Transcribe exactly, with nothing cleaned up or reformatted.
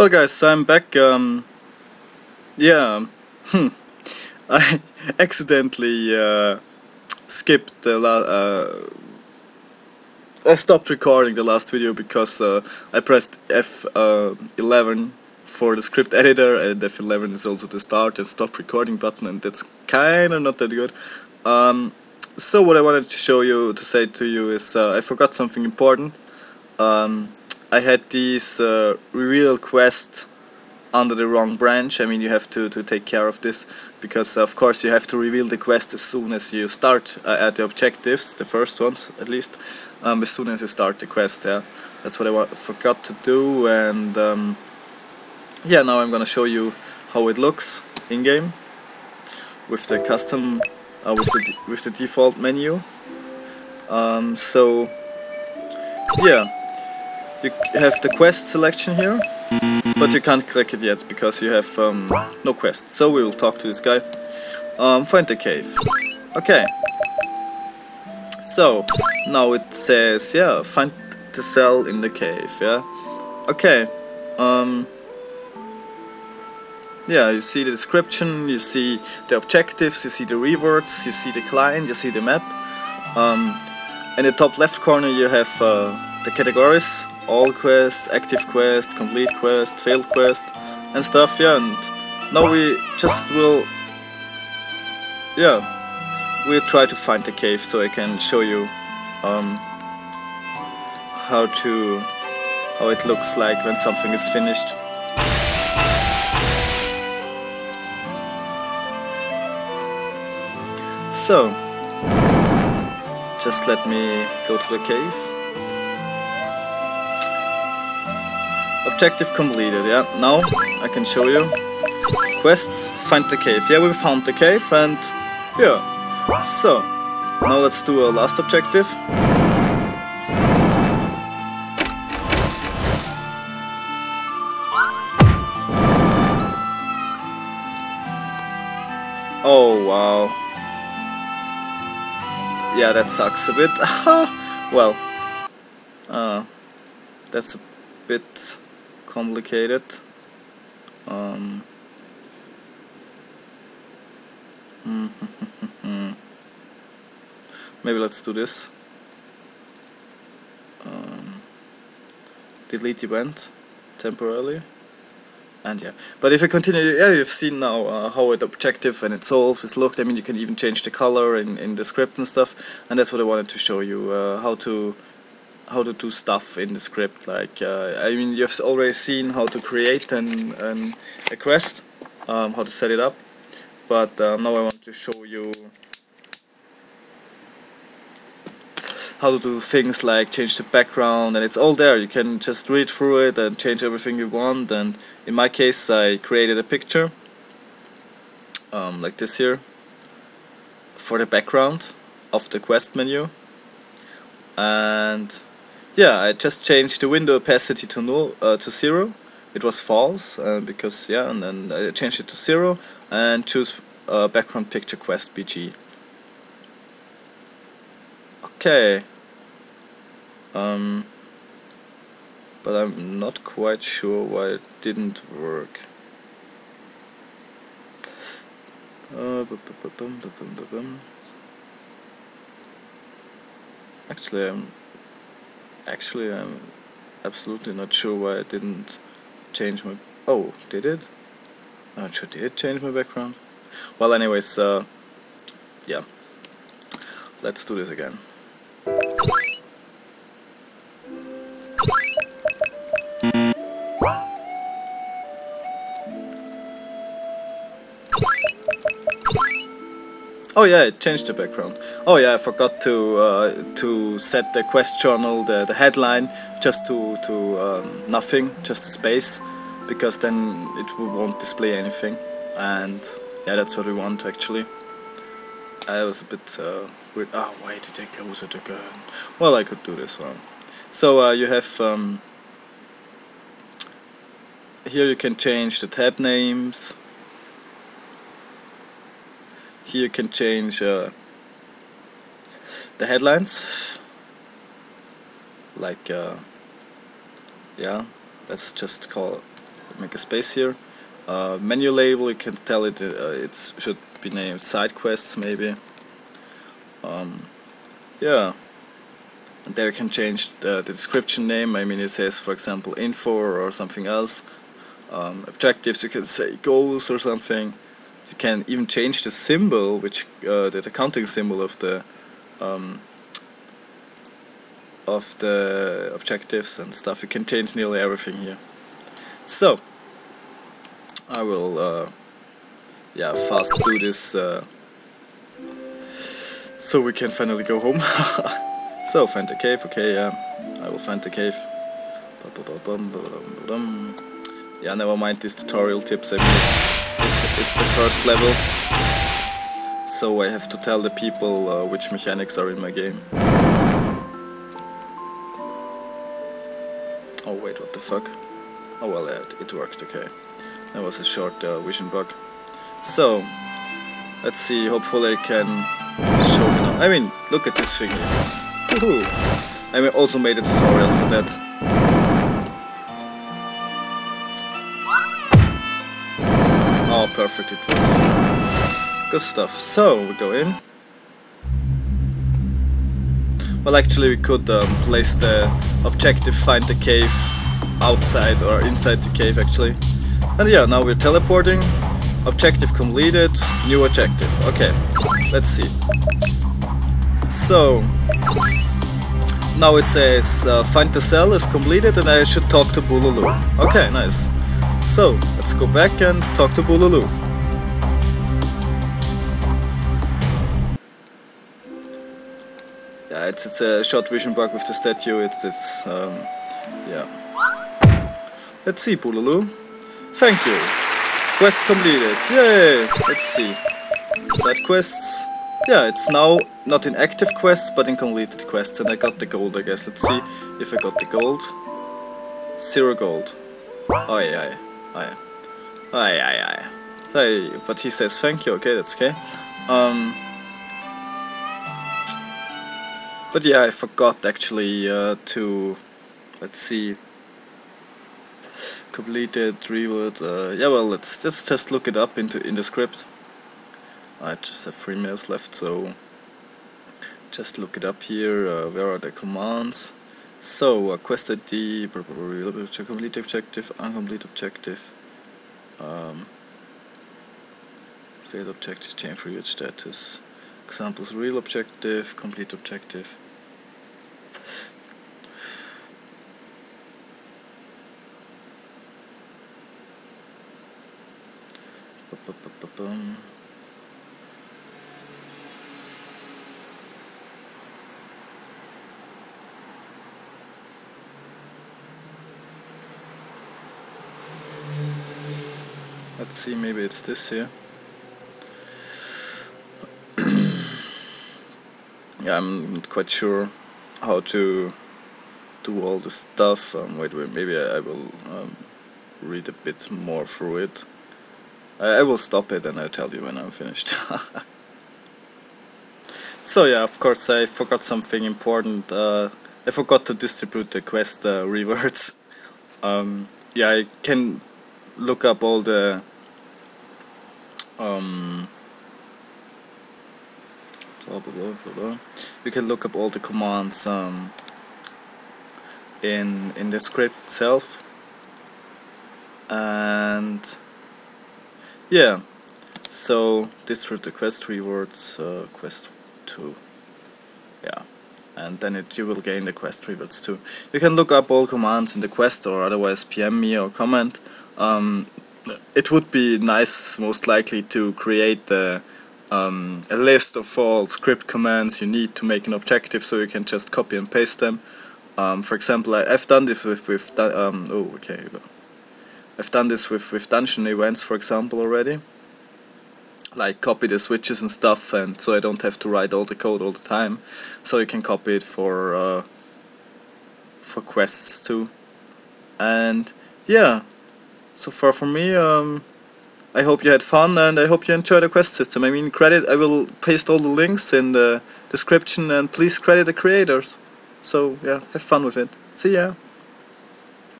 Well guys, I'm back. Um, yeah, hmm. I accidentally uh, skipped the la uh, I stopped recording the last video because uh, I pressed F eleven for the script editor, and F eleven is also the start and stop recording button, and that's kinda not that good. Um, so what I wanted to show you, to say to you is, uh, I forgot something important. Um, I had these uh, real quests under the wrong branch. I mean, you have to, to take care of this, because of course you have to reveal the quest as soon as you start uh, at the objectives, the first ones at least, um, as soon as you start the quest. Yeah, that's what I wa forgot to do, and um, yeah, now I'm gonna show you how it looks in game with the custom, uh, with the with the default menu. Um, so yeah, you have the quest selection here. But you can't click it yet because you have um, no quest. So we will talk to this guy. Um, find the cave. Okay. So now it says, yeah, find the cell in the cave. Yeah. Okay. Um, yeah, you see the description, you see the objectives, you see the rewards, you see the client, you see the map. Um, in the top left corner you have uh, the categories. All quests, active quest, complete quest, failed quest, and stuff. Yeah, and now we just will, yeah, we'll try to find the cave, so I can show you um, how to, how it looks like when something is finished. So, just let me go to the cave. Objective completed, yeah. Now I can show you. Quests, find the cave. Yeah, we found the cave, and yeah. So, now let's do our last objective. Oh, wow. Yeah, that sucks a bit. Well, uh, that's a bit complicated. Um. Maybe let's do this. Um. Delete event temporarily, and yeah. But if I continue, yeah, you've seen now uh, how it objective and it solves is looked. I mean, you can even change the color in in the script and stuff. And that's what I wanted to show you, uh, how to. how to do stuff in the script, like, uh, I mean, you've already seen how to create an, an, a quest, um, how to set it up, but uh, now I want to show you how to do things like change the background, and it's all there. You can just read through it and change everything you want. And in my case, I created a picture, um, like this here, for the background of the quest menu. And yeah, I just changed the window opacity to null, uh, to zero. It was false uh, because yeah, and then I changed it to zero and choose uh, background picture quest B G. Okay. Um. But I'm not quite sure why it didn't work. Uh, Actually, I'm actually I'm absolutely not sure why I didn't change my. Oh, did it? I'm not sure. Did it change my background? Well, anyways, uh, yeah. Let's do this again. Oh yeah, it changed the background. Oh yeah, I forgot to uh, to set the quest journal, the, the headline, just to, to um, nothing, just a space, because then it won't display anything. And yeah, that's what we want actually. I was a bit uh, weird. Ah, oh, why did I close it again? Well, I could do this one. So uh, you have um, here you can change the tab names. Here you can change uh, the headlines, like, uh, yeah, let's just call make a space here. Uh, menu label, you can tell it, uh, it should be named side quests maybe. Um, yeah, and there you can change the, the description name. I mean, it says for example info or something else. Um, objectives, you can say goals or something. You can even change the symbol, which uh, the, the counting symbol of the um, of the objectives and stuff. You can change nearly everything here. So I will uh, yeah fast do this uh, so we can finally go home. So find the cave. Okay, yeah, I will find the cave. Yeah, never mind these tutorial tips. I mean, it's, it's, it's the first level, so I have to tell the people uh, which mechanics are in my game. Oh wait, what the fuck? Oh well, it, it worked, okay. That was a short uh, vision bug. So, let's see, hopefully I can show you now. I mean, look at this thing here. Woohoo! I mean, also made a tutorial for that. Oh, perfect, it works. Good stuff. So, we go in. Well, actually we could um, place the objective, find the cave, outside or inside the cave actually. And yeah, now we're teleporting. Objective completed, new objective. Okay, let's see. So, now it says uh, find the cell is completed and I should talk to Bululu. Okay, nice. So, let's go back and talk to Bululu. Yeah, it's, it's a short vision bug with the statue, it's, it's um, yeah. Let's see, Bululu. Thank you. Quest completed, yay! Let's see. Side quests. Yeah, it's now not in active quests, but in completed quests. And I got the gold, I guess. Let's see if I got the gold. Zero gold. Oh yeah. Aye, aye, aye, aye. But he says thank you, okay, that's okay. Um, but yeah, I forgot actually uh, to, let's see, completed, reward, uh, yeah, well, let's, let's just look it up into in the script. I just have three minutes left, so just look it up here. Uh, where are the commands? So, uh, quest I D, complete objective, incomplete objective, um, failed objective, chain free with status, examples, real objective, complete objective. Ba-ba-ba-ba-bum. Let's see, maybe it's this here. Yeah, I'm not quite sure how to do all this stuff. Um, wait, wait, maybe I, I will um, read a bit more through it. I, I will stop it and I'll tell you when I'm finished. So yeah, of course I forgot something important. Uh, I forgot to distribute the quest uh, rewards. um, yeah, I can look up all the Um, blah, blah, blah, blah. You can look up all the commands um, in in the script itself, and yeah. So distribute the quest rewards, uh, quest two, yeah, and then it you will gain the quest rewards too. You can look up all commands in the quest, or otherwise P M me or comment. Um, It would be nice, most likely, to create a, um, a list of all script commands you need to make an objective, so you can just copy and paste them. Um, for example, I, I've done this with, with um, oh, okay, I've done this with with dungeon events, for example, already. Like copy the switches and stuff, and so I don't have to write all the code all the time. So you can copy it for uh, for quests too, and yeah. So far from me, um, I hope you had fun and I hope you enjoyed the quest system. I mean, credit, I will paste all the links in the description, and please credit the creators. So yeah, have fun with it. See ya!